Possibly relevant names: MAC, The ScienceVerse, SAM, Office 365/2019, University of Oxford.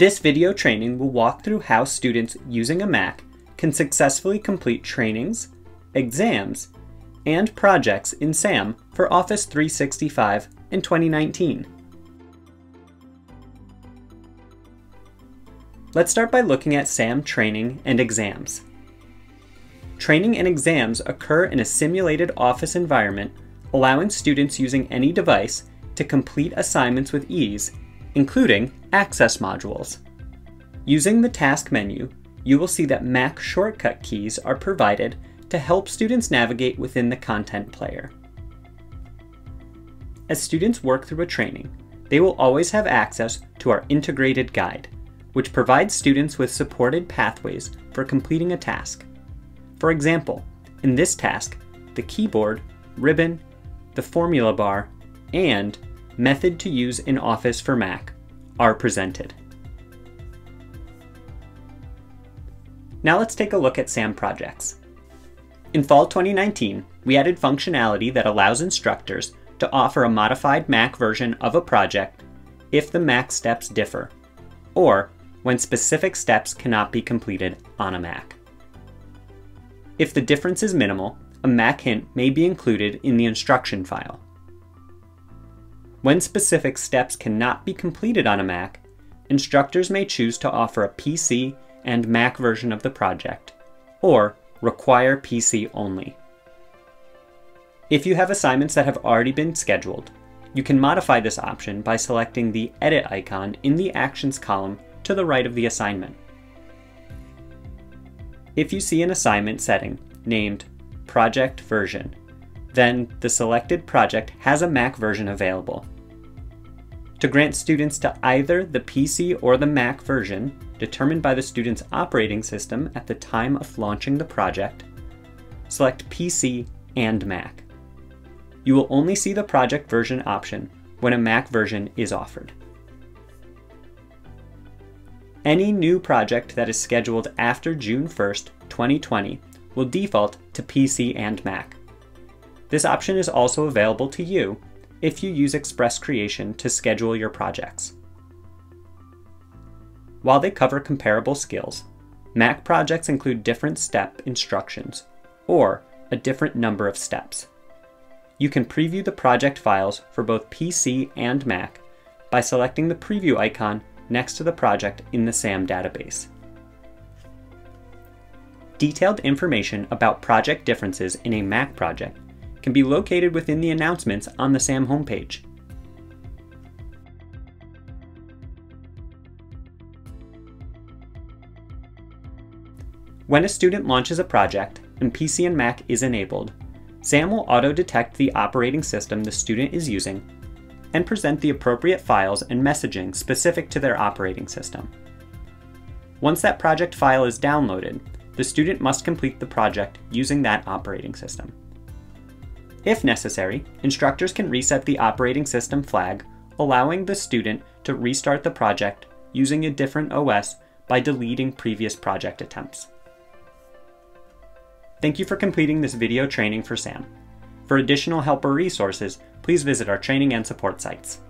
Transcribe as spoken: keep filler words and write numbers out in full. This video training will walk through how students using a Mac can successfully complete trainings, exams, and projects in SAM for Office three sixty-five in twenty nineteen. Let's start by looking at SAM training and exams. Training and exams occur in a simulated office environment, allowing students using any device to complete assignments with ease, including access modules. Using the task menu, you will see that Mac shortcut keys are provided to help students navigate within the content player. As students work through a training, they will always have access to our integrated guide, which provides students with supported pathways for completing a task. For example, in this task, the keyboard, ribbon, the formula bar, and method to use in Office for Mac are presented. Now let's take a look at SAM projects. In fall twenty nineteen, we added functionality that allows instructors to offer a modified Mac version of a project if the Mac steps differ, or when specific steps cannot be completed on a Mac. If the difference is minimal, a Mac hint may be included in the instruction file. When specific steps cannot be completed on a Mac, instructors may choose to offer a P C and Mac version of the project, or require P C only. If you have assignments that have already been scheduled, you can modify this option by selecting the Edit icon in the Actions column to the right of the assignment. If you see an assignment setting named Project Version, then the selected project has a Mac version available. To grant students to either the P C or the Mac version, determined by the student's operating system at the time of launching the project, select P C and Mac. You will only see the project version option when a Mac version is offered. Any new project that is scheduled after June first, twenty twenty will default to P C and Mac. This option is also available to you if you use Express Creation to schedule your projects. While they cover comparable skills, Mac projects include different step instructions or a different number of steps. You can preview the project files for both P C and Mac by selecting the preview icon next to the project in the SAM database. Detailed information about project differences in a Mac project can be located within the announcements on the SAM homepage. When a student launches a project and P C and Mac is enabled, SAM will auto-detect the operating system the student is using and present the appropriate files and messaging specific to their operating system. Once that project file is downloaded, the student must complete the project using that operating system. If necessary, instructors can reset the operating system flag, allowing the student to restart the project using a different O S by deleting previous project attempts. Thank you for completing this video training for SAM. For additional help or resources, please visit our training and support sites.